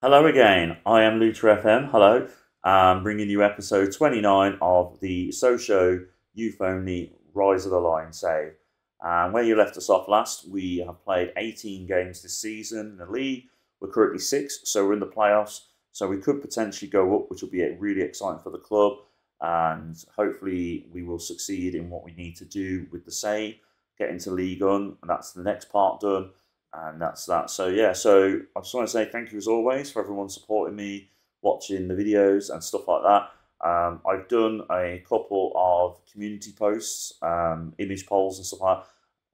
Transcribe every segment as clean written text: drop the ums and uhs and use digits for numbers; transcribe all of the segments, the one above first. Hello again, I am Lucha FM, hello. I'm bringing you episode 29 of the Show Youth Only Rise of the Lion Save. Where you left us off last, we have played 18 games this season in the league. We're currently 6th, so we're in the playoffs. So we could potentially go up, which will be really exciting for the club. And hopefully we will succeed in what we need to do with the save, get into League One, and that's the next part done. And that's that. So yeah, so I just want to say thank you as always for everyone supporting me, watching the videos and stuff like that. I've done a couple of community posts, image polls and stuff like that.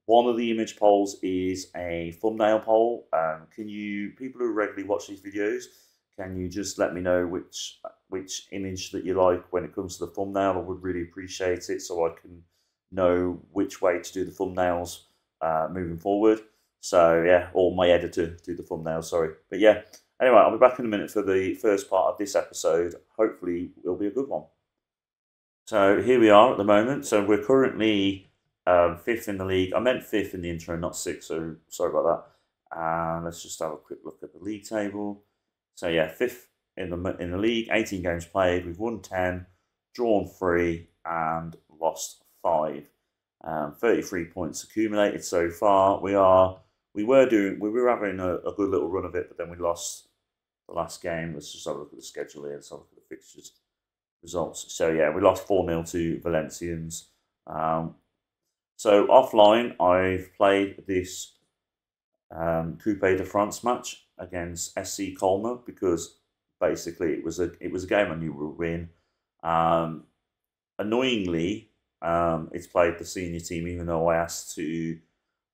One of the image polls is a thumbnail poll. People who regularly watch these videos, can you just let me know which image that you like when it comes to the thumbnail? I would really appreciate it so I can know which way to do the thumbnails moving forward. So yeah, or my editor do the thumbnails, sorry. But yeah, anyway, I'll be back in a minute for the first part of this episode. Hopefully it'll be a good one. So here we are at the moment. So we're currently 5th in the league. I meant 5th in the intro, not 6th, so sorry about that. Let's just have a quick look at the league table. So yeah, 5th in the league, 18 games played. We've won 10, drawn 3, and lost 5. 33 points accumulated so far. We were having a good little run of it, but then we lost the last game. Let's just have a look at the schedule here. Let's have a look at the fixtures results. So yeah, we lost 4-0 to Valencians. So offline, I've played this Coupe de France match against SC Colmar because basically it was a game I knew we would win. Annoyingly, it's played the senior team, even though I asked to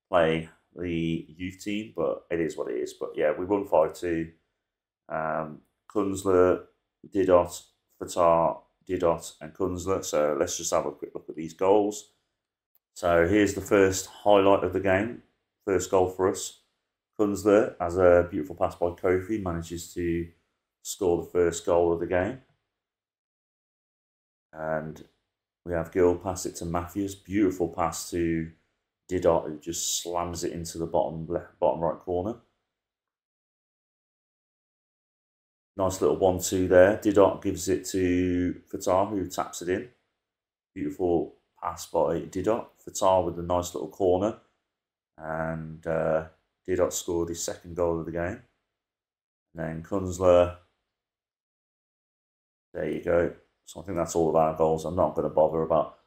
play the youth team, but it is what it is. But yeah, we won 5-2. Künzler, Didot, Fatar, Didot and Künzler. So let's just have a quick look at these goals. So here's the first highlight of the game. First goal for us. Künzler has a beautiful pass by Kofi, manages to score the first goal of the game. And we have Gil pass it to Matthews. Beautiful pass to Didot, who just slams it into the bottom right corner. Nice little 1-2 there. Didot gives it to Fatar, who taps it in. Beautiful pass by Didot. Fatar with a nice little corner. And Didot scored his second goal of the game. And then Künzler. There you go. So I think that's all of our goals. I'm not going to bother about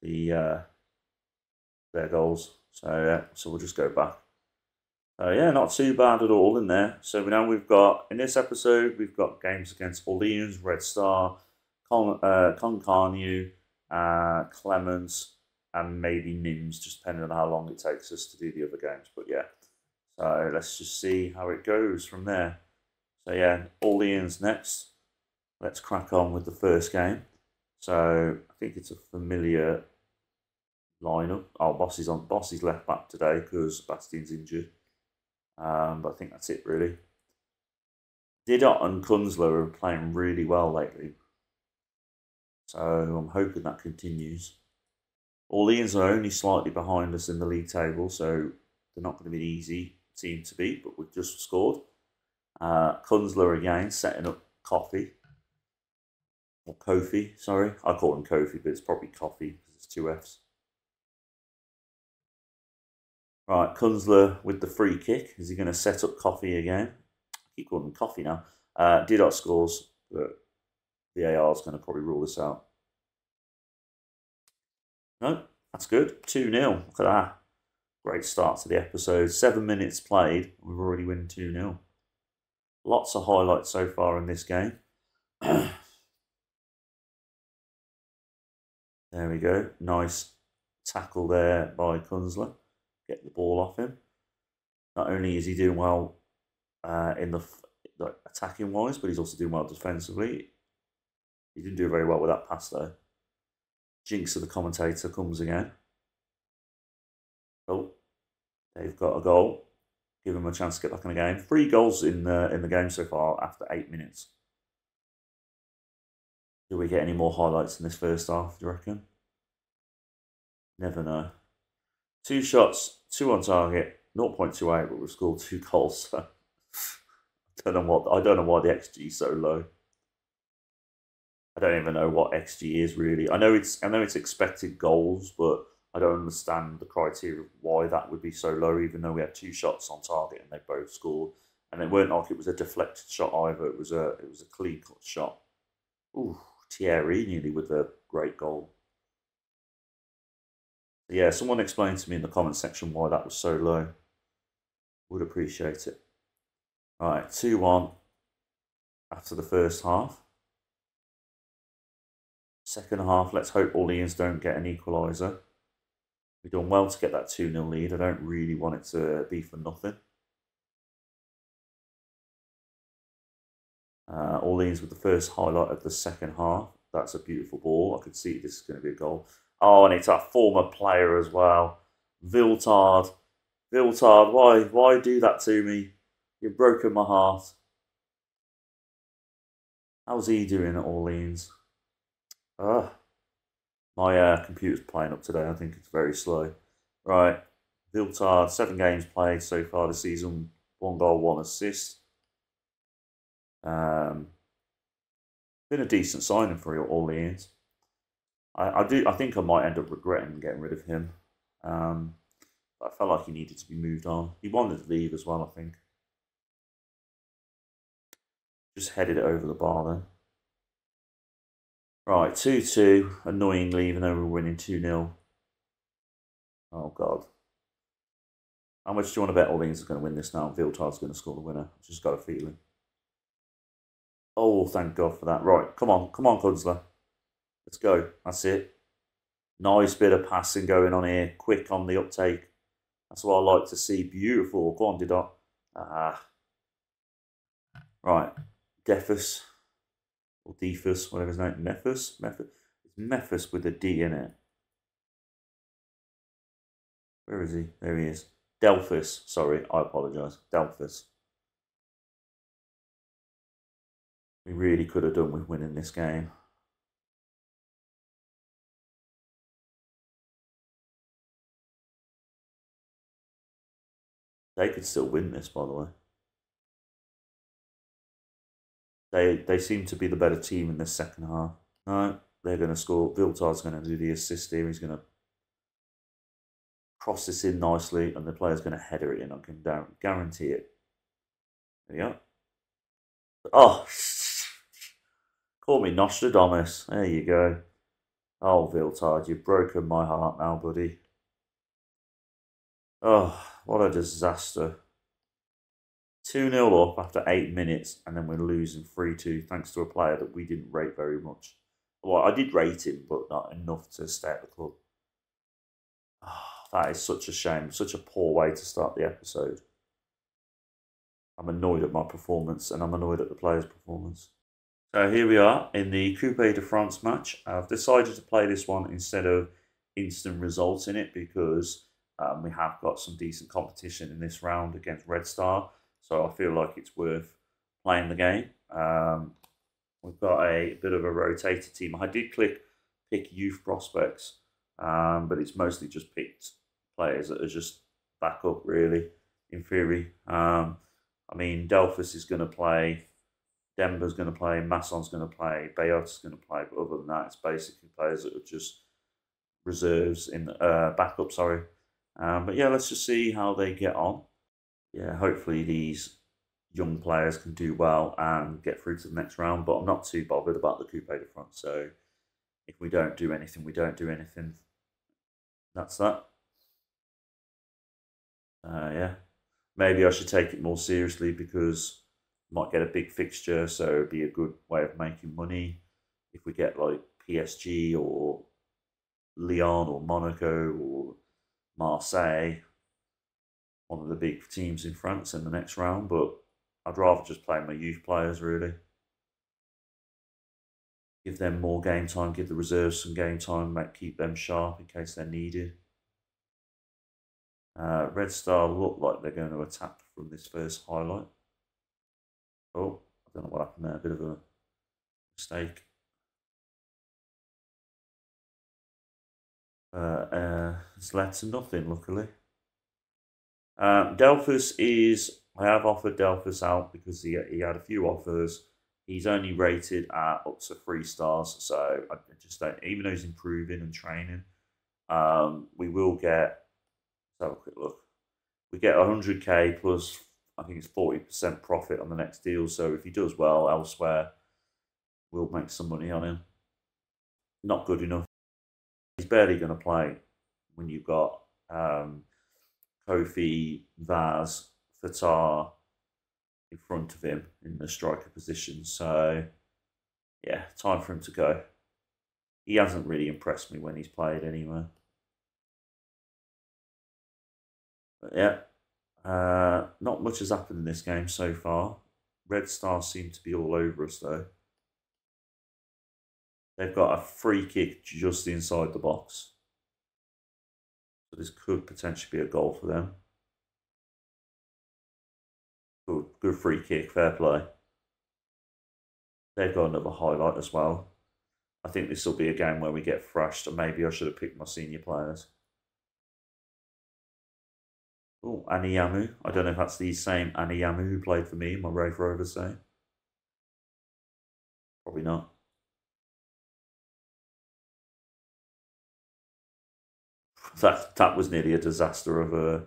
the their goals, so yeah, so we'll just go back. Yeah, not too bad at all in there. So now we've got, in this episode, we've got games against Orleans, Red Star, Concarneau, Clements, and maybe Nims, just depending on how long it takes us to do the other games. But yeah, so let's just see how it goes from there. So yeah, Orleans next. Let's crack on with the first game. So I think it's a familiar lineup. Oh, Bossy's left back today because Bastien's injured. But I think that's it really. Didot and Künzler are playing really well lately, so I'm hoping that continues. Orleans are only slightly behind us in the league table, so they're not going to be an easy team to beat. But we've just scored. Künzler again setting up Kofi. Or Kofi, sorry. I call him Kofi, but it's probably Kofi because it's two Fs. Right, Künzler with the free kick. Is he going to set up Kofi again? I keep calling him Kofi now. Didot scores, but VAR is going to probably rule this out. No, that's good. 2-0. Look at that. Great start to the episode. 7 minutes played. We've already won 2-0. Lots of highlights so far in this game. There we go. Nice tackle there by Künzler. Get the ball off him. Not only is he doing well in the attacking wise, but he's also doing well defensively. He didn't do very well with that pass though. Jinx of the commentator comes again. Oh, they've got a goal. Give him a chance to get back in the game. 3 goals in the game so far after 8 minutes. Do we get any more highlights in this first half, do you reckon? Never know. 2 shots, 2 on target, 0.28, but we've scored 2 goals. So I don't know why the XG is so low. I don't even know what XG is really. I know it's expected goals, but I don't understand the criteria of why that would be so low, even though we had 2 shots on target and they both scored. And it weren't like it was a deflected shot either. It was a clean cut shot. Ooh, Thierry nearly with a great goal. Yeah, someone explained to me in the comment section why that was so low. Would appreciate it. All right, 2-1 after the first half. Second half, let's hope Orleans don't get an equaliser. We've done well to get that 2-0 lead. I don't really want it to be for nothing. Orleans with the first highlight of the second half. That's a beautiful ball. I could see this is going to be a goal. Oh, and it's our former player as well. Viltard. Viltard, why do that to me? You've broken my heart. How's he doing at Orleans? My computer's playing up today. I think it's very slow. Right. Viltard, 7 games played so far this season. 1 goal, 1 assist. Been a decent signing for Orleans. I think I might end up regretting getting rid of him. I felt like he needed to be moved on. He wanted to leave as well, I think. Just headed it over the bar then. Right, 2-2. Annoyingly, even though we're winning 2-0. Oh, God. How much do you want to bet Orleans is going to win this now? Viltard's going to score the winner. I've just got a feeling. Oh, thank God for that. Right, come on. Come on, Künzler. Let's go. That's it. Nice bit of passing going on here. Quick on the uptake. That's what I like to see. Beautiful. Go on, Didot. Ah. Right. Delphus. Or Delphus, whatever his name. Mephus? Mephus. It's Mephus with a D in it. Where is he? There he is. Delphus. Sorry, I apologise. Delphus. We really could have done with winning this game. They could still win this, by the way. They seem to be the better team in this second half. No, they're going to score. Viltard's going to do the assist here. He's going to cross this in nicely, and the player's going to header it in. I can guarantee it. There you go. Oh, call me Nostradamus. There you go. Oh, Viltard, you've broken my heart now, buddy. Oh, what a disaster. 2-0 up after 8 minutes, and then we're losing 3-2 thanks to a player that we didn't rate very much. Well, I did rate him, but not enough to stay at the club. Oh, that is such a shame. Such a poor way to start the episode. I'm annoyed at my performance, and I'm annoyed at the player's performance. So here we are in the Coupe de France match. I've decided to play this one instead of instant results in it because... we have got some decent competition in this round against Red Star, so I feel like it's worth playing the game. We've got a bit of a rotated team. I did pick youth prospects, but it's mostly just picked players that are just back up, really, in theory. I mean, Delphus is going to play, Denver's going to play, Masson's going to play, Bayot's going to play, but other than that, it's basically players that are just reserves in backup, sorry. But yeah, let's just see how they get on. Yeah, hopefully these young players can do well and get through to the next round, but I'm not too bothered about the Coupe de France, so if we don't do anything, we don't do anything. That's that. Yeah, maybe I should take it more seriously because I might get a big fixture, so it'd be a good way of making money. If we get like PSG or Lyon or Monaco or Marseille, one of the big teams in France in the next round, but I'd rather just play my youth players, really. Give them more game time, give the reserves some game time, keep them sharp in case they're needed. Red Star look like they're going to attack from this first highlight. Oh, I don't know what happened there, a bit of a mistake. It's led to nothing, luckily. Delphus is I have offered Delphus out because he had a few offers. He's only rated at up to 3 stars, so I just don't, even though he's improving and training, we will get, let's have a quick look. We get 100k plus, I think it's 40% profit on the next deal, so if he does well elsewhere, we'll make some money on him. Not good enough. He's barely going to play when you've got Kofi, Vaz, Fatar in front of him in the striker position. So, yeah, time for him to go. He hasn't really impressed me when he's played anywhere. But, yeah, not much has happened in this game so far. Red Stars seem to be all over us, though. They've got a free kick just inside the box. So this could potentially be a goal for them. Good free kick, fair play. They've got another highlight as well. I think this will be a game where we get thrashed, and maybe I should have picked my senior players. Oh, Aniyamu. I don't know if that's the same Aniyamu who played for me in my Rave Rovers day. Probably not. That was nearly a disaster of a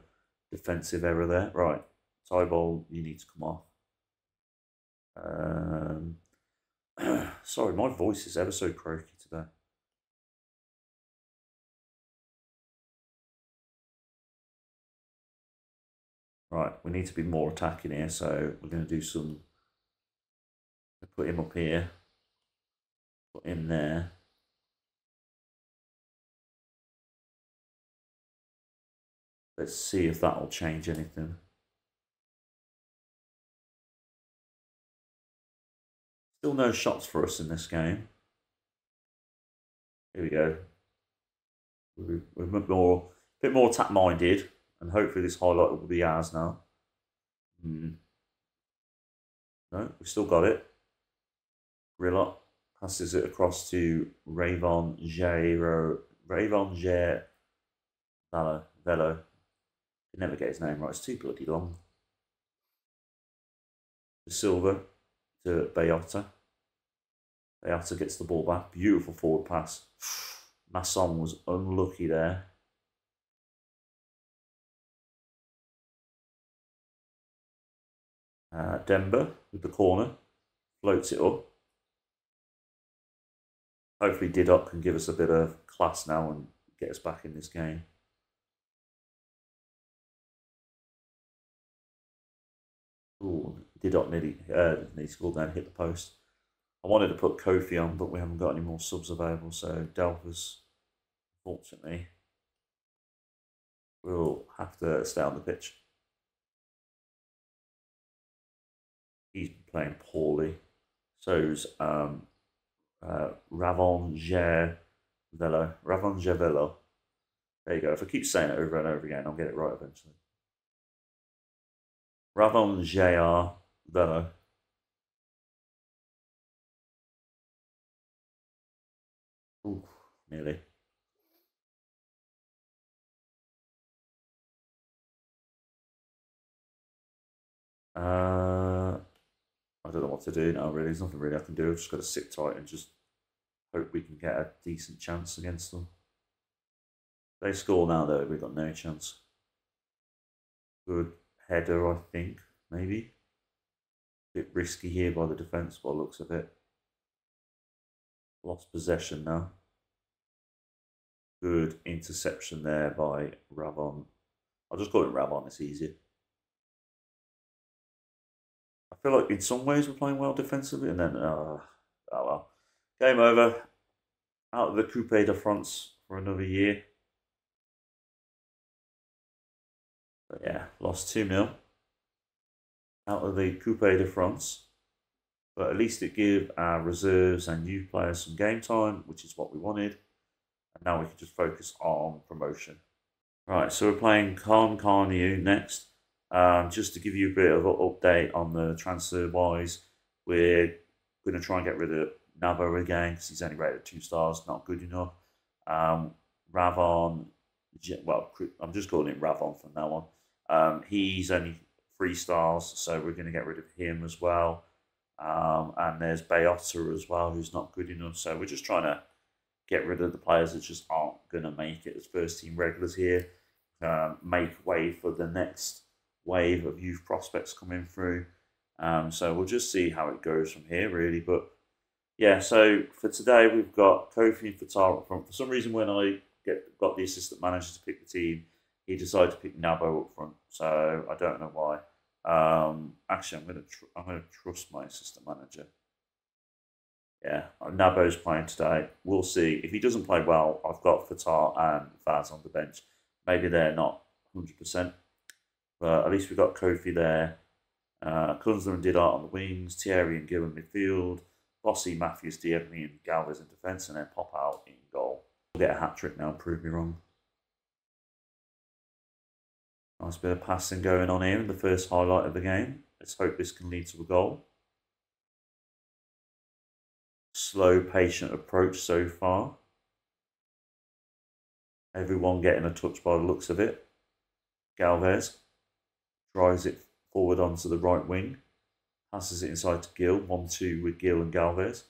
defensive error there. Right, Tybalds, you need to come off. Sorry, my voice is ever so croaky today. Right, we need to be more attacking here, so we're going to do some... Put him up here. Put him there. Let's see if that will change anything. Still no shots for us in this game. Here we go. We're a bit more attack-minded, and hopefully this highlight will be ours now. No, we've still got it. Rilla passes it across to Ravon Jairo Velo. You never get his name right, it's too bloody long. The silver to Bayot. Bayot gets the ball back. Beautiful forward pass. Masson was unlucky there. Denver with the corner. Floats it up. Hopefully Didot can give us a bit of class now and get us back in this game. Ooh, Didot nearly scored down, hit the post. I wanted to put Kofi on, but we haven't got any more subs available, so Delphus, unfortunately, will have to stay on the pitch. He's been playing poorly. So's Ravon Jairo Velo. Ravon Jairo Velo. There you go. If I keep saying it over and over again, I'll get it right eventually. Ravon Jairo Velo. Ooh, nearly. I don't know what to do now, really. There's nothing really I can do. I've just got to sit tight and just hope we can get a decent chance against them. They score now, though. We've got no chance. Good. Header, I think, maybe. A bit risky here by the defence by the looks of it. Lost possession now. Good interception there by Ravon. I'll just call it Ravon, it's easier. I feel like in some ways we're playing well defensively, and then, oh well. Game over. Out of the Coupe de France for another year. But yeah, lost 2-0 out of the Coupe de France. But at least it gave our reserves and new players some game time, which is what we wanted. And now we can just focus on promotion. Right, so we're playing Carnieu next. Just to give you a bit of an update on the transfer-wise, we're going to try and get rid of Nabo again because he's only rated 2 stars, not good enough. Ravon... Well, I'm just calling him Ravon from now on. He's only freestyles, so we're going to get rid of him as well. And there's Bayot as well, who's not good enough. So we're just trying to get rid of the players that just aren't going to make it as first team regulars here. Make way for the next wave of youth prospects coming through. So we'll just see how it goes from here, really. But yeah, so for today we've got Kofi and Fatar up front. For some reason, when I got the assistant manager to pick the team, he decided to pick Nabo up front. So I don't know why. Actually, I'm gonna trust my assistant manager. Yeah, Nabo's playing today. We'll see. If he doesn't play well, I've got Fatar and Vaz on the bench. Maybe they're not 100%, but at least we've got Kofi there. Künzler and Didot on the wings, Thierry and Gil in midfield, Bossy, Matthews, Diemny and Galvez in defence, and then pop out in goal. We'll get a hat-trick now, prove me wrong. Nice bit of passing going on here in the first highlight of the game. Let's hope this can lead to a goal. Slow, patient approach so far. Everyone getting a touch by the looks of it. Galvez drives it forward onto the right wing. Passes it inside to Gil. 1-2 with Gil and Galvez.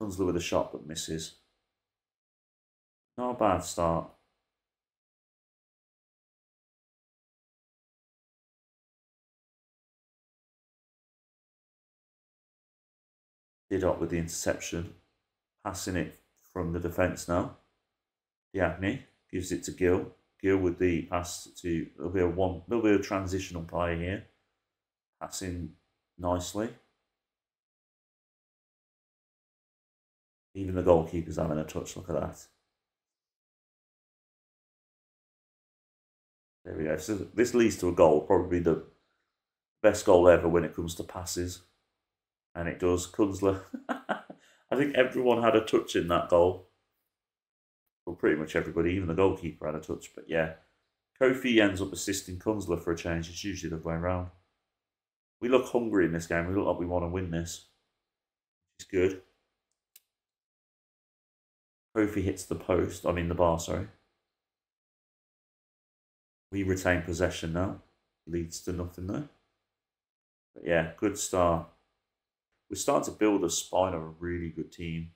Künzler with a shot but misses. Not a bad start. Didot with the interception. Passing it from the defence now. Diemny gives it to Gil. Gil with the pass to, there'll be a transitional play here. Passing nicely. Even the goalkeeper's having a touch, look at that. There we go. So this leads to a goal, probably the best goal ever when it comes to passes. And it does. Künzler. I think everyone had a touch in that goal. Well, pretty much everybody, even the goalkeeper had a touch, but yeah. Kofi ends up assisting Künzler for a change. It's usually the other way around. We look hungry in this game. We look like we want to win this. It's good. Kofi hits the post. I mean, the bar, sorry. We retain possession now. Leads to nothing though. But yeah, good start. We're starting to build a spine of a really good team.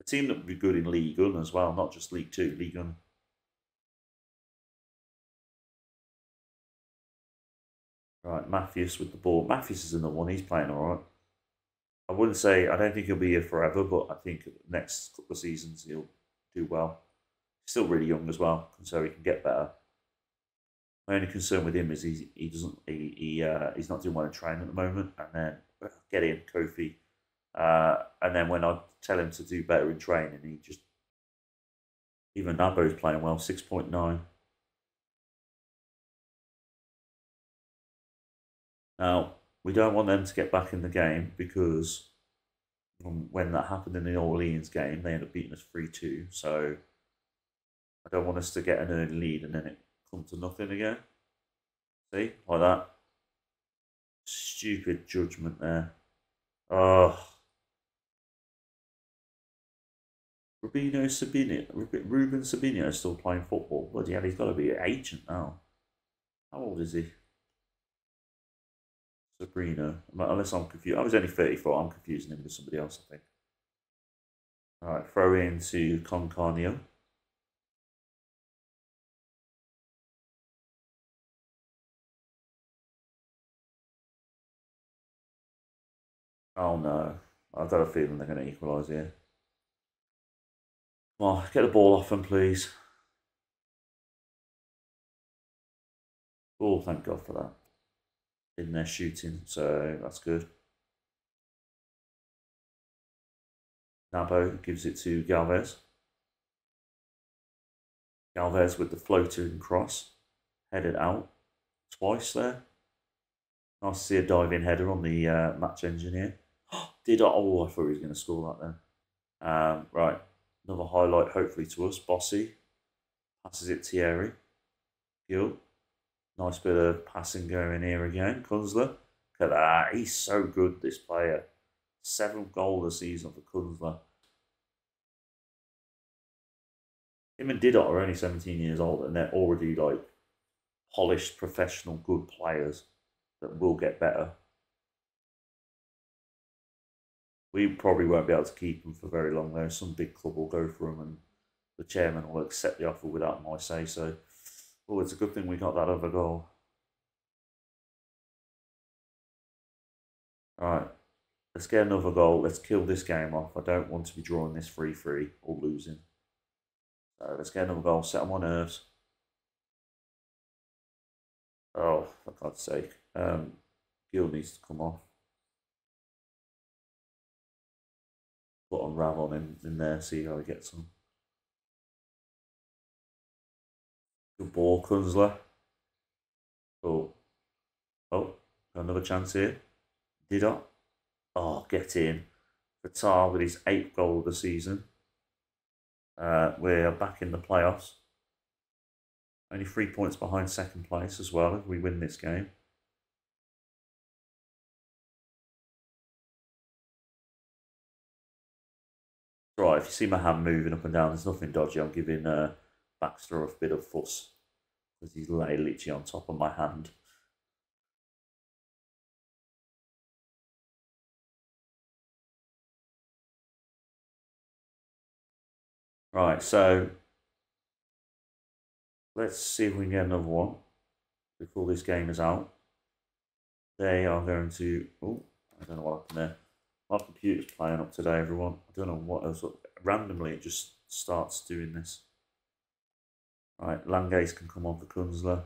A team that would be good in League One as well, not just League Two, League One. Right, Matthews with the ball. Matthews is in the one, he's playing alright. I wouldn't say, I don't think he'll be here forever, but I think next couple of seasons he'll do well. He's still really young as well, so he can get better. My only concern with him is he's not doing well in training at the moment, and then get in Kofi, and then when I tell him to do better in training, he just, even Nabo's playing well, 6.9. Now we don't want them to get back in the game, because when that happened in the Orleans game, they ended up beating us 3-2. So I don't want us to get an early lead and then it come to nothing again. See, like that. Stupid judgment there. Oh, Ruben Sabinio is still playing football. Bloody hell, he's got to be an agent now. How old is he? Sabrina. Unless I'm confused. I was only 34. I'm confusing him with somebody else, I think. All right, throw in to Concarnio. Oh no, I've got a feeling they're going to equalise here. Come on, get the ball off him, please. Oh, thank God for that. In there shooting, so that's good. Nabo gives it to Galvez. Galvez with the floating cross. Headed out twice there. Nice to see a diving header on the match engineer. Oh, I thought he was going to score that then. Right, another highlight hopefully to us. Bossy passes it to Thierry. Gil, nice bit of passing going here again. Künzler, look at that. He's so good, this player. 7th goal of the season for Künzler. Him and Didot are only 17 years old and they're already like polished, professional, good players. that will get better. We probably won't be able to keep them for very long though. Some big club will go for them and the chairman will accept the offer without my say so. Oh, it's a good thing we got that other goal. Alright, let's get another goal. Let's kill this game off. I don't want to be drawing this 3-3 or losing. So let's get another goal. Set on my nerves. Oh, for God's sake. Gil needs to come off. Put on Ravon in there, see how he gets some. Good ball, Künzler. Cool. Oh, another chance here. Didot. Oh, get in. Fatar with his 8th goal of the season. We're back in the playoffs. Only 3 points behind 2nd place as well if we win this game. Right, if you see my hand moving up and down, there's nothing dodgy. I'm giving Baxter a bit of fuss because he's literally on top of my hand. Right, so let's see if we can get another one before this game is out. They are going to... Oh, I don't know what happened there. My computer's playing up today, everyone. I don't know what else. Randomly, it just starts doing this. Right, Langaze can come on for Künzler.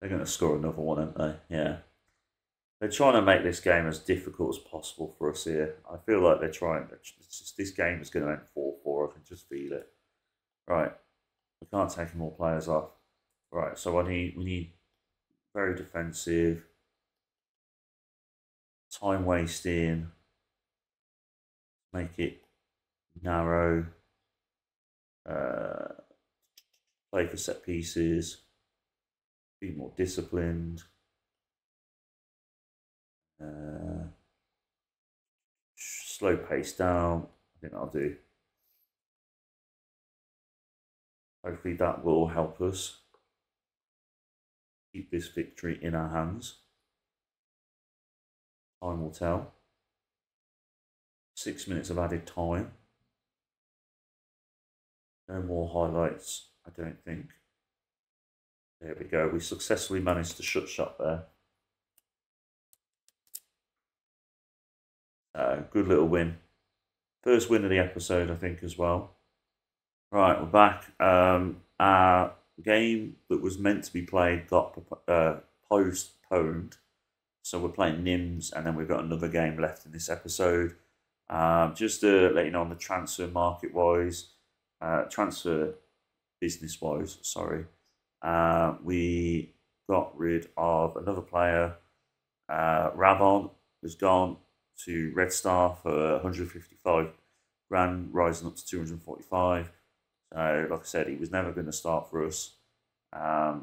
They're going to score another one, aren't they? Yeah. They're trying to make this game as difficult as possible for us here. I feel like they're trying. It's just, this game is going to end 4-4. I can just feel it. Right. We can't take any more players off. Right. So we need very defensive, time wasting, make it narrow, play for set pieces, be more disciplined. Slow pace down. I think I'll do. Hopefully that will help us keep this victory in our hands. Time will tell. 6 minutes of added time. No more highlights, I don't think. There we go. We successfully managed to shut shop there. Good little win. First win of the episode, I think, as well. Right, we're back. Our game that was meant to be played got postponed. So we're playing Nims, and then we've got another game left in this episode. Just to let you know on the transfer market-wise, transfer business-wise, sorry, we got rid of another player. Ravon was gone to Red Star for 155 grand, rising up to 245. So, like I said, he was never going to start for us.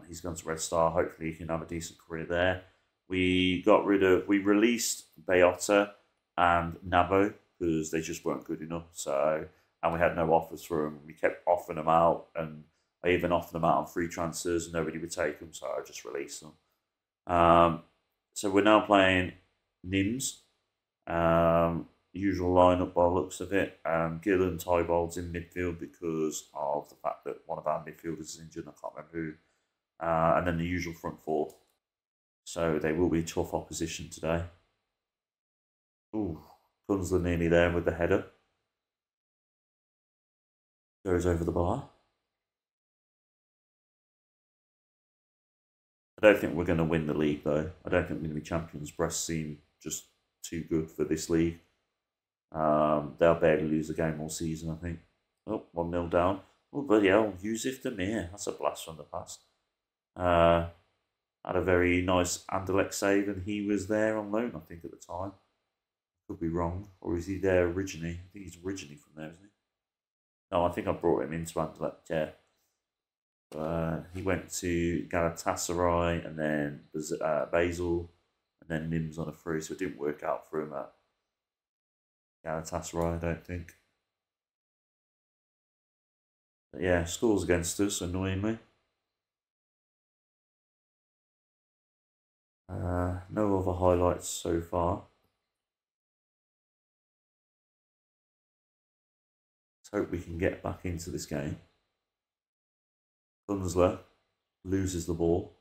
He's gone to Red Star. Hopefully, he can have a decent career there. We released Bayot and Nabo because they just weren't good enough. So, and we had no offers for them. We kept offering them out, and I even offered them out on free transfers, and nobody would take them. So I just released them. So we're now playing Nims. Usual lineup by the looks of it. Gil and Tybalds in midfield because of the fact that one of our midfielders is injured. I can't remember who. And then the usual front four. So they will be tough opposition today. Ooh, Künzler nearly there with the header. Goes over the bar. I don't think we're going to win the league though. I don't think we're going to be champions. Brest seem just too good for this league. They'll barely lose a game all season, I think. Oh, 1-0 down. Oh, bloody hell, Yusuf Demir. That's a blast from the past. Had a very nice Anderlecht save, and he was there on loan, I think, at the time. Could be wrong. Or is he there originally? I think he's originally from there, isn't he? No, I think I brought him into Anderlecht, yeah. He went to Galatasaray, and then Basel, and then Nims on a free, so it didn't work out for him at Galatasaray, I don't think. But yeah, scores against us, annoyingly. No other highlights so far. Let's hope we can get back into this game. Künzler loses the ball.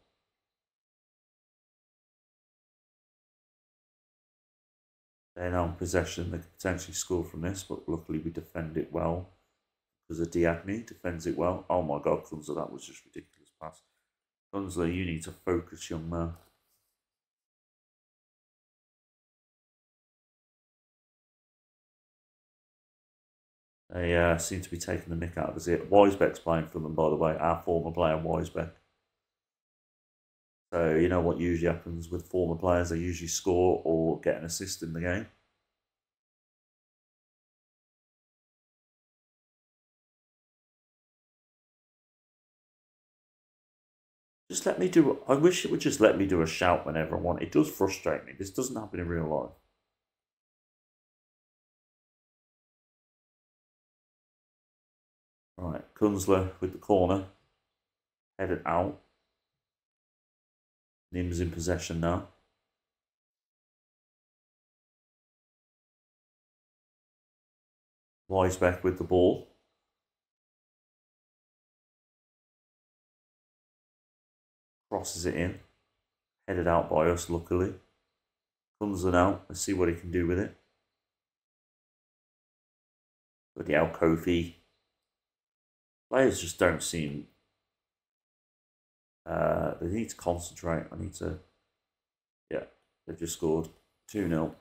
They're now in possession. They could potentially score from this, but luckily we defend it well because of Diemny defends it well. Oh my God, Künzler, that was just a ridiculous pass. Künzler, you need to focus, young man. They seem to be taking the nick out of us here. Weisbeck's playing for them, by the way. Our former player, Weisbeck. So, you know what usually happens with former players. They usually score or get an assist in the game. Just let me do... I wish it would just let me do a shout whenever I want. It does frustrate me. This doesn't happen in real life. Right, Künzler with the corner, headed out. Nim's in possession now. Weisbeck with the ball. Crosses it in, headed out by us luckily. Künzler now, let's see what he can do with it. Bloody hell, Kofi. Players just don't seem, they need to concentrate. Yeah, they've just scored 2-0.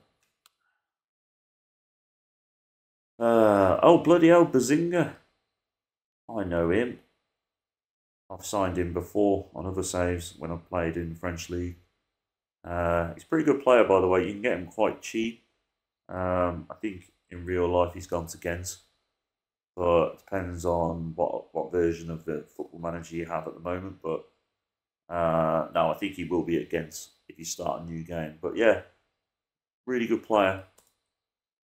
Oh, bloody hell, Bazinga. I know him. I've signed him before on other saves when I played in the French League. He's a pretty good player, by the way. You can get him quite cheap. I think in real life he's gone to Ghent. But it depends on what version of the Football Manager you have at the moment. But no, I think he will be against if you start a new game. But yeah, really good player.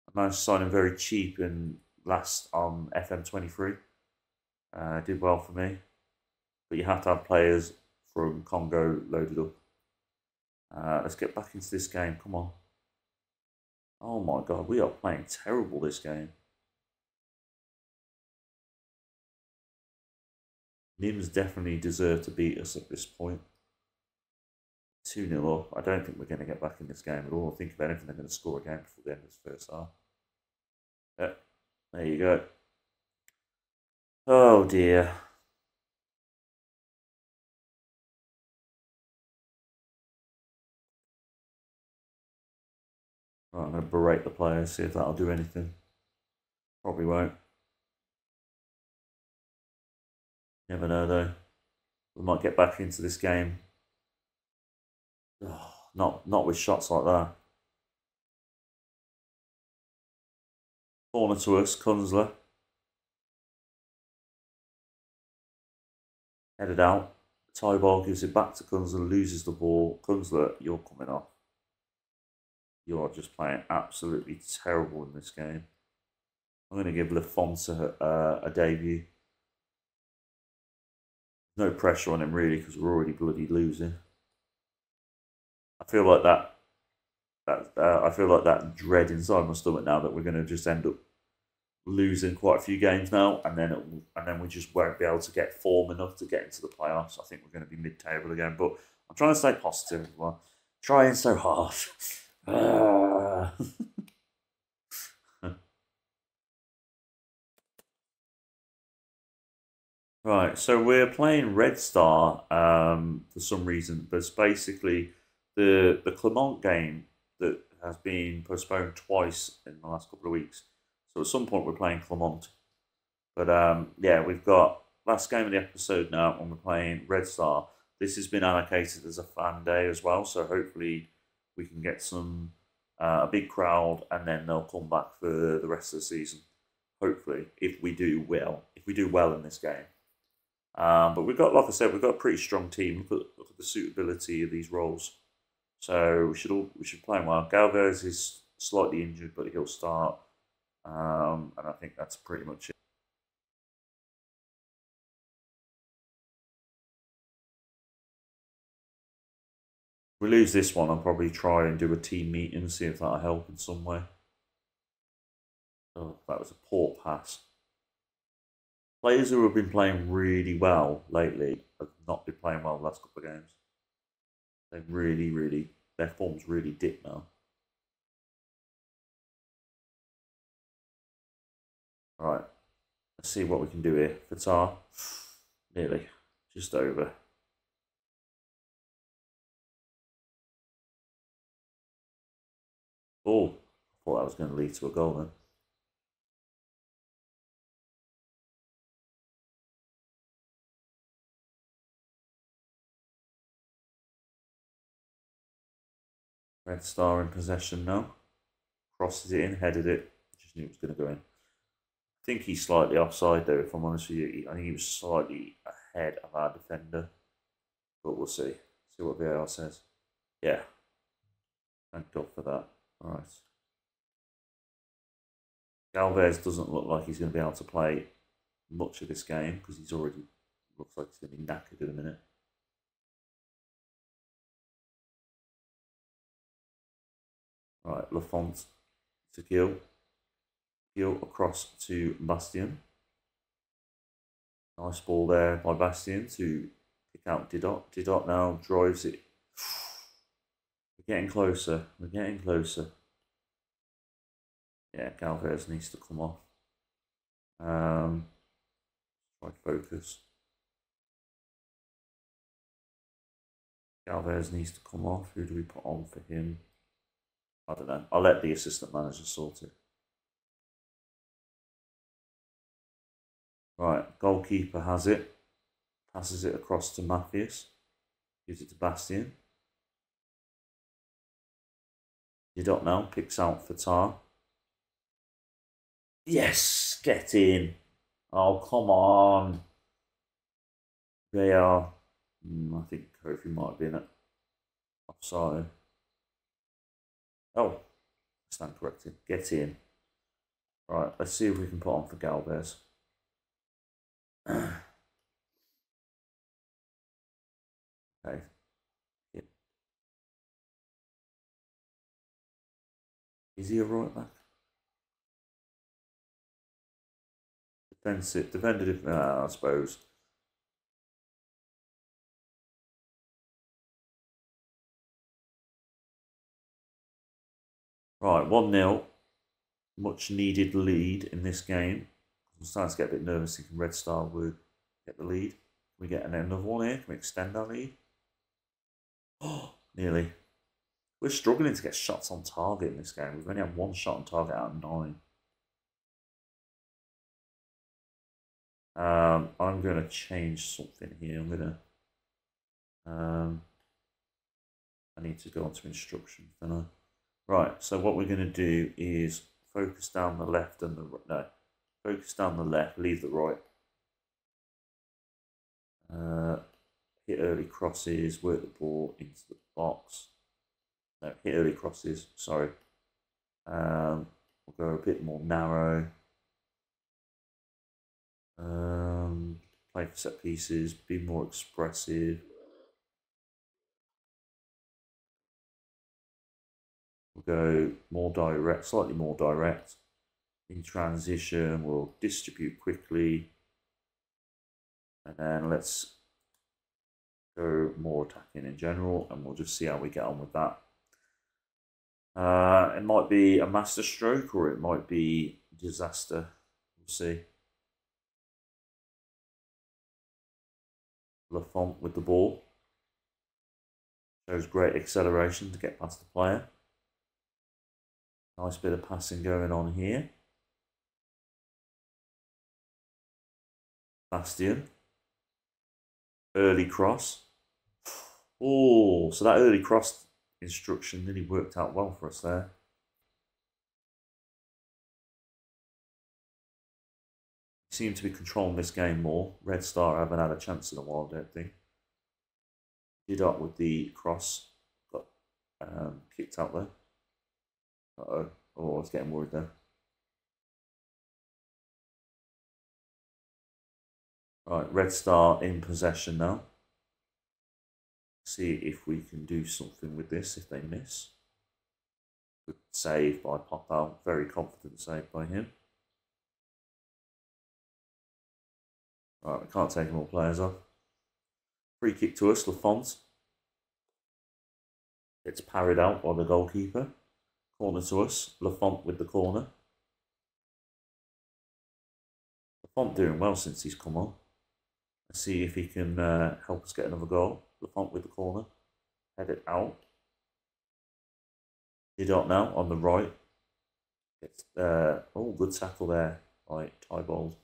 I managed to sign him very cheap in last on FM23. Did well for me. But you have to have players from Congo loaded up. Let's get back into this game. Come on. Oh my God, we are playing terrible this game. Nims definitely deserve to beat us at this point. 2-0 up. I don't think we're going to get back in this game at all. I think if anything, they're going to score again before the end of this first half. Yeah, there you go. Oh dear. Right, I'm going to berate the players, see if that'll do anything. Probably won't. Never know though. We might get back into this game. Oh, not with shots like that. Corner to us, Künzler. Headed out. Tybalds gives it back to Künzler, loses the ball. Künzler, you're coming off. You're just playing absolutely terrible in this game. I'm going to give Lafont a debut. No pressure on him really because we're already bloody losing. I feel like that dread inside my stomach now that we're going to just end up losing quite a few games now, and then we just won't be able to get form enough to get into the playoffs. I think we're going to be mid-table again, but I'm trying to stay positive as well. Trying so hard. Right, so we're playing Red Star for some reason. There's basically the Clermont game that has been postponed twice in the last couple of weeks. So at some point we're playing Clermont. But yeah, we've got last game of the episode now and we're playing Red Star. This has been allocated as a fan day as well. So hopefully we can get some a big crowd and then they'll come back for the rest of the season. Hopefully, if we do well. If we do well in this game. But we've got, like I said, we've got a pretty strong team. Look at the suitability of these roles. So we should play them well. Galvez is slightly injured, but he'll start. And I think that's pretty much it. If we lose this one, I'll probably try and do a team meeting, see if that'll help in some way. Oh, that was a poor pass. Players who have been playing really well lately have not been playing well the last couple of games. They've really, their form's really dipped now. Alright, let's see what we can do here. Fatar, nearly, just over. Oh, I thought that was going to lead to a goal then. Red Star in possession now. Crosses it in, headed it. Just knew it was going to go in. I think he's slightly offside though, if I'm honest with you. I think he was slightly ahead of our defender. But we'll see. See what VAR says. Yeah. Thank God for that. Alright. Galvez doesn't look like he's going to be able to play much of this game because he's already looks like he's going to be knackered in a minute. Alright, Lafont to Gil. Gil across to Bastien. Nice ball there by Bastien to pick out Didot. Didot now drives it. Getting closer, we're getting closer. Yeah, Galvez needs to come off. Try focus. Galvez needs to come off. Who do we put on for him? I don't know. I'll let the assistant manager sort it. Right, goalkeeper has it. Passes it across to Matthews. Gives it to Bastien. Didot now picks out Fatar. Yes, get in. Oh, come on. They are. I think Kofi might have been it. Offside. Oh, stand corrected. Get in. Right, let's see if we can put on for Galvez. Okay. Is he a right back? Defensive, defender, I suppose. Right, 1-0. Much needed lead in this game. I'm starting to get a bit nervous thinking Red Star would get the lead. Can we get another one here? Can we extend our lead? Oh, nearly. We're struggling to get shots on target in this game. We've only had one shot on target out of 9. I'm going to change something here. I'm going to... I need to go on to instructions, don't I? Right, so what we're going to do is focus down the left and the right. No, focus down the left, leave the right. Hit early crosses, work the ball into the box. No, hit early crosses, sorry. We'll go a bit more narrow. Play for set pieces, be more expressive. We'll go more direct, slightly more direct. In transition, we'll distribute quickly. And then let's go more attacking in general, and we'll just see how we get on with that. It might be a masterstroke or it might be disaster. We'll see. Lafont with the ball. Shows great acceleration to get past the player. Nice bit of passing going on here. Bastien. Early cross. Oh, so that early cross instruction really worked out well for us there. We seem to be controlling this game more. Red Star haven't had a chance in a while, I don't think. Didot with the cross. Got kicked out there. Uh oh. Oh, I was getting worried there. Right, Red Star in possession now. See if we can do something with this if they miss. Good save by Popal. Very confident save by him. Right, we can't take more players off. Free kick to us, Lafont. It's parried out by the goalkeeper. Corner to us, Lafont with the corner. Lafont doing well since he's come on. Let's see if he can help us get another goal. Lafont with the corner. Head it out. Didot now on the right. It's, oh, good tackle there by Tybalds.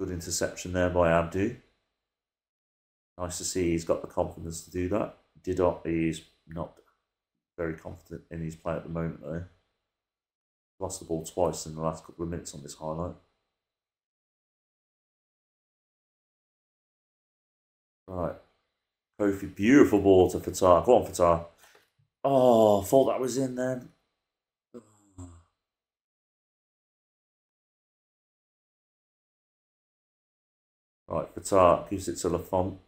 Good interception there by Abdu. Nice to see he's got the confidence to do that. Didot is not very confident in his play at the moment though. Lost the ball twice in the last couple of minutes on this highlight. Right. Kofi, beautiful ball to Fatar. Go on, Fatar. Oh, thought that was in then. Right, Fatar gives it to Lafont.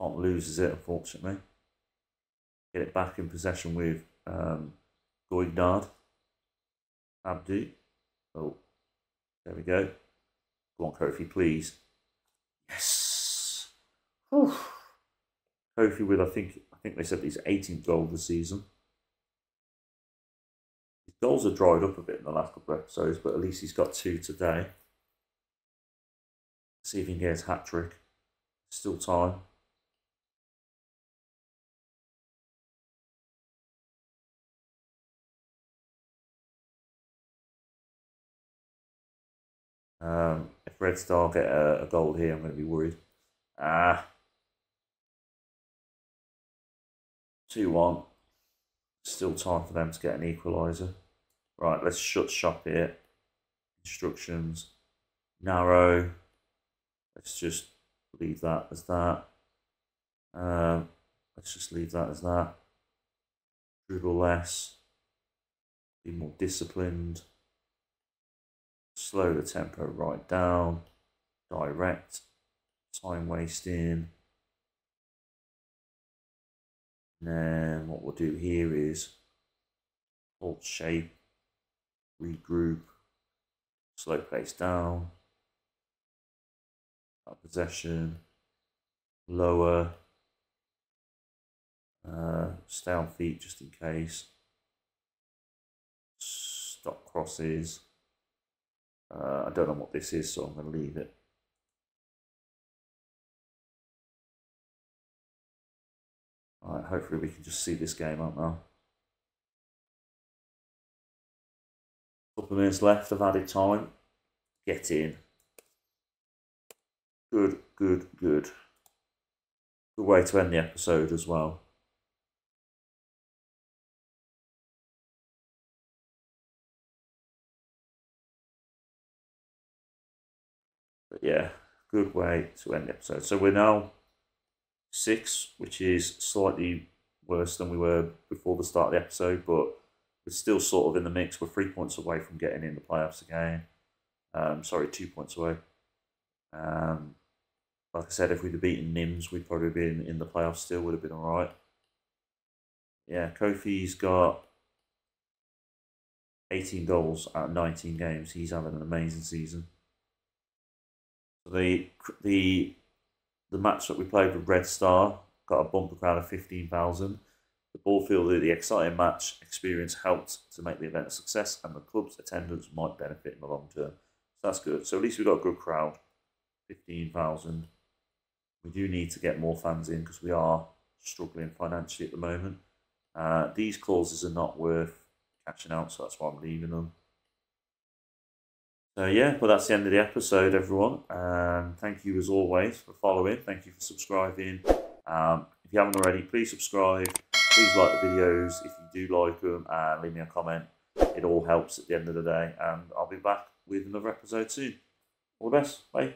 Lafont loses it, unfortunately. Get it back in possession with Goignard. Abdu. Oh, there we go. Go on, Kofi, please. Yes. Whew. Kofi with, I think they said his 18th goal this season. His goals have dried up a bit in the last couple of episodes, but at least he's got 2 today. See if he can get his hat trick. Still time. If Red Star get a goal here, I'm going to be worried. 2-1. Still time for them to get an equaliser. Right, let's shut shop here. Instructions. Narrow. Let's just leave that as that. Let's just leave that as that. Dribble less. Be more disciplined. Slow the tempo right down. Direct. Time wasting. And then what we'll do here is hold shape. Regroup. Slow pace down. Possession, lower, stay on feet just in case, stop crosses. I don't know what this is, so I'm going to leave it. Alright, hopefully we can just see this game out now. A couple of minutes left of added time. Get in. Good, good, good. Good way to end the episode as well. But yeah, good way to end the episode. So we're now 6, which is slightly worse than we were before the start of the episode, but we're still sort of in the mix. We're 3 points away from getting in the playoffs again. Sorry, 2 points away. Like I said, if we'd have beaten Nims, we'd probably been in the playoffs still, would have been alright. Yeah, Kofi's got 18 goals out of 19 games. He's having an amazing season. The match that we played with Red Star got a bumper crowd of 15,000. The ball field of the exciting match experience helped to make the event a success, and the club's attendance might benefit in the long term. So that's good. So at least we've got a good crowd. 15,000. We do need to get more fans in because we are struggling financially at the moment. These clauses are not worth catching out, so that's why I'm leaving them. So yeah, but that's the end of the episode, everyone. Thank you as always for following. Thank you for subscribing. If you haven't already, please subscribe. Please like the videos if you do like them, and leave me a comment. It all helps at the end of the day, and I'll be back with another episode soon. All the best. Bye.